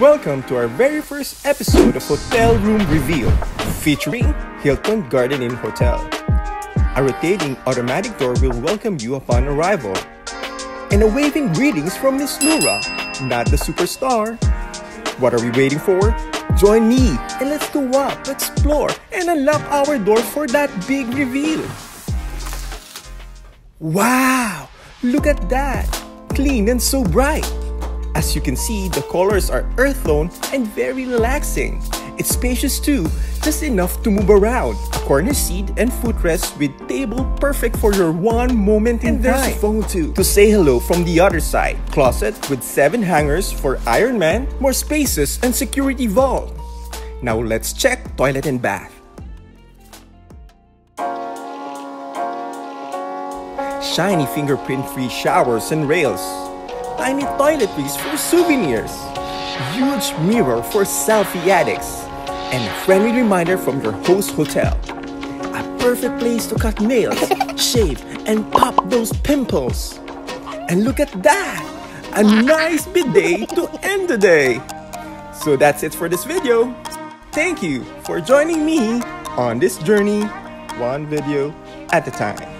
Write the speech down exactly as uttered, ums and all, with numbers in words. Welcome to our very first episode of Hotel Room Reveal, featuring Hilton Garden Inn Hotel. A rotating automatic door will welcome you upon arrival, and a waving greetings from Miss Nura, not the superstar. What are we waiting for? Join me and let's go up, explore, and unlock our door for that big reveal. Wow! Look at that! Clean and so bright! As you can see, the colors are earth tone and very relaxing. It's spacious too, just enough to move around. A corner seat and footrest with table perfect for your one moment in time. And there's a phone too, to say hello from the other side. Closet with seven hangers for Iron Man, more spaces and security vault. Now let's check toilet and bath. Shiny fingerprint-free showers and rails. Tiny toiletries for souvenirs, huge mirror for selfie addicts, and a friendly reminder from your host hotel. A perfect place to cut nails, shave, and pop those pimples. And look at that! A nice bidet to end the day! So that's it for this video. Thank you for joining me on this journey, one video at a time.